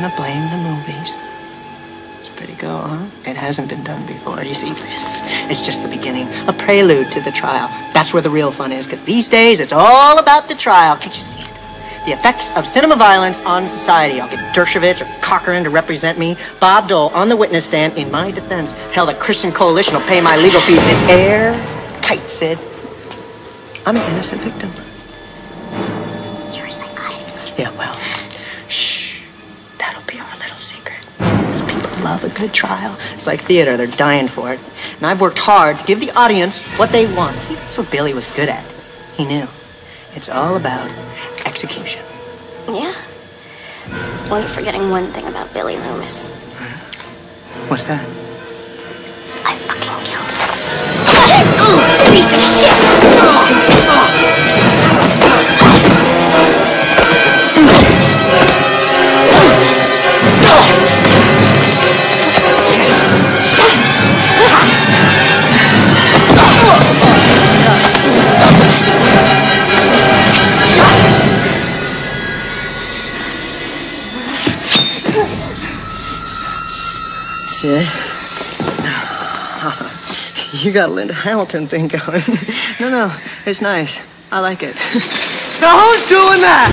gonna blame the movies. It's pretty cool, huh? It hasn't been done before. You see, this is just the beginning, a prelude to the trial. That's where the real fun is, because these days it's all about the trial. Can't you see it? The effects of cinema violence on society. I'll get Dershowitz or Cochran to represent me. Bob Dole on the witness stand in my defense. Hell, the Christian Coalition will pay my legal fees. It's airtight, Sid. I'm an innocent victim. You're a psychotic. Yeah, well, shh. That'll be our little secret. Because people love a good trial. It's like theater. They're dying for it. And I've worked hard to give the audience what they want. See, that's what Billy was good at. He knew. It's all about execution. Yeah. Well, you're forgetting one thing about Billy Loomis. What's that? I fucking killed him. Oh, piece of shit! Sid, you got a Linda Hamilton thing going. No, it's nice. I like it. Now who's doing that?